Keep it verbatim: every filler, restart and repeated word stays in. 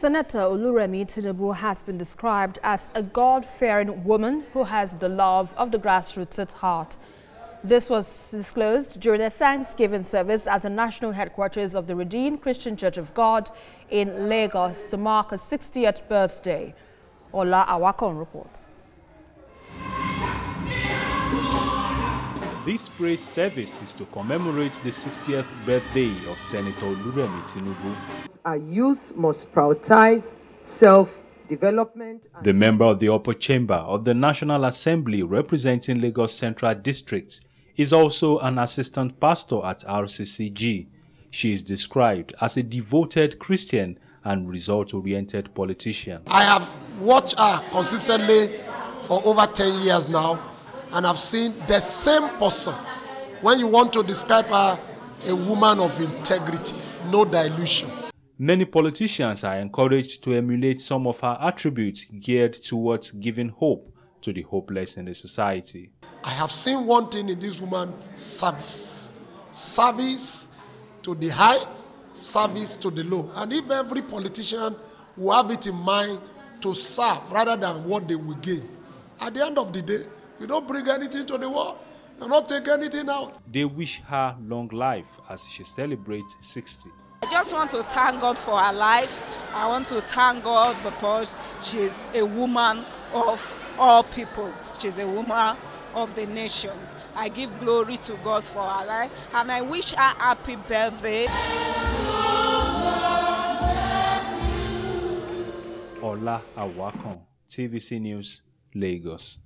Senator Oluremi Tinubu has been described as a God-fearing woman who has the love of the grassroots at heart. This was disclosed during a Thanksgiving service at the national headquarters of the Redeemed Christian Church of God in Lagos to mark her sixtieth birthday. Ola Awakon reports. This praise service is to commemorate the sixtieth birthday of Senator Oluremi Tinubu. Our youth must prioritize self-development. The member of the upper chamber of the National Assembly representing Lagos Central District is also an assistant pastor at R C C G. She is described as a devoted Christian and result-oriented politician. I have watched her consistently for over ten years now, and I've seen the same person. When you want to describe her, a woman of integrity, no dilution. Many politicians are encouraged to emulate some of her attributes geared towards giving hope to the hopeless in the society. I have seen one thing in this woman: service. Service to the high, service to the low. And if every politician will have it in mind to serve rather than what they will gain, at the end of the day, you don't bring anything to the world. You don't take anything out. They wish her long life as she celebrates sixty. I just want to thank God for her life. I want to thank God because she's a woman of all people. She's a woman of the nation. I give glory to God for her life, and I wish her happy birthday. Ola Awakon, T V C News, Lagos.